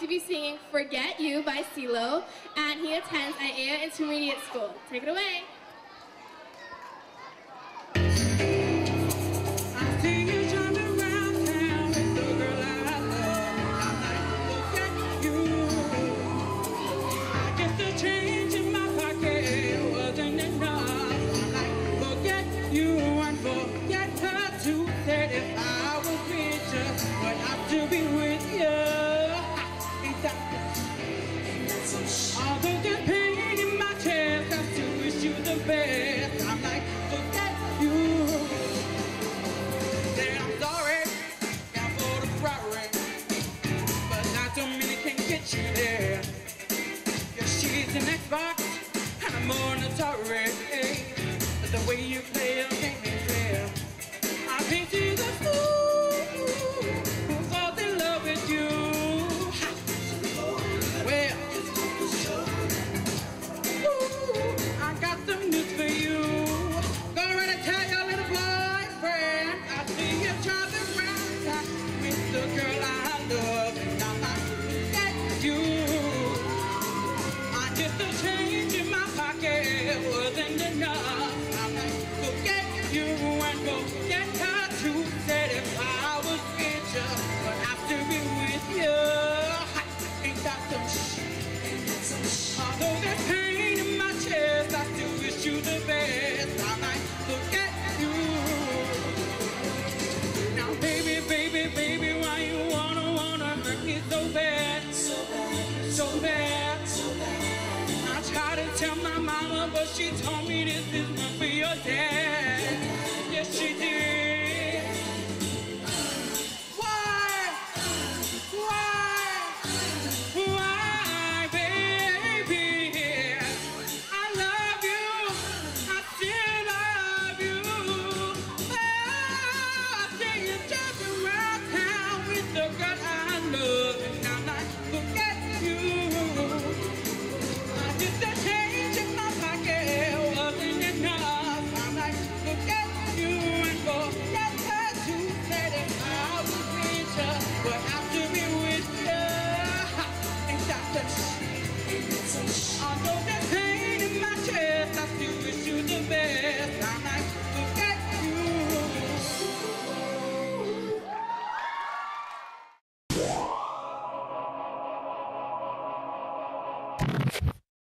going to be singing Forget You by CeeLo, and he attends Aiea Intermediate School. Take it away. I'm like, forget you. Then I'm sorry, now for the progress, but not too many can get you there. Yeah, she's an Xbox, and I'm on a Taurus. The way you play.